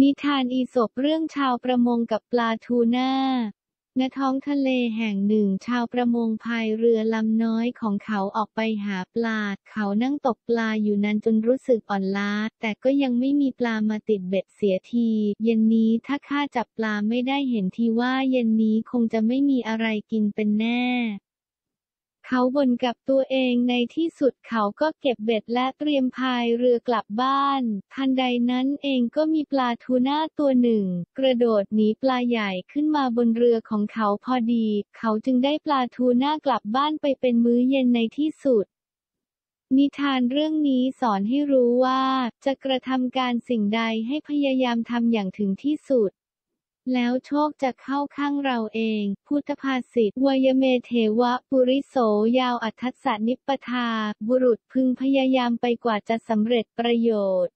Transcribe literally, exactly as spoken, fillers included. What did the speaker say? นิทานอีสปเรื่องชาวประมงกับปลาทูน่าณท้องทะเลแห่งหนึ่งชาวประมงพายเรือลำน้อยของเขาออกไปหาปลาเขานั่งตกปลาอยู่นานจนรู้สึกอ่อนล้าแต่ก็ยังไม่มีปลามาติดเบ็ดเสียทีเย็นนี้ถ้าข้าจับปลาไม่ได้เห็นทีว่าเย็นนี้คงจะไม่มีอะไรกินเป็นแน่เขาบ่นกับตัวเองในที่สุดเขาก็เก็บเบ็ดและเตรียมพายเรือกลับบ้านทันใดนั้นเองก็มีปลาทูน่าตัวหนึ่งกระโดดหนีปลาใหญ่ขึ้นมาบนเรือของเขาพอดีเขาจึงได้ปลาทูน่ากลับบ้านไปเป็นมื้อเย็นในที่สุดนิทานเรื่องนี้สอนให้รู้ว่าจะกระทำการสิ่งใดให้พยายามทำอย่างถึงที่สุดแล้วโชคจะเข้าข้างเราเองพุทธภาษิตวยเมเทวะปุริโสยาวอัฏฐัสสนิปปทาบุรุษพึงพยายามไปกว่าจะสำเร็จประโยชน์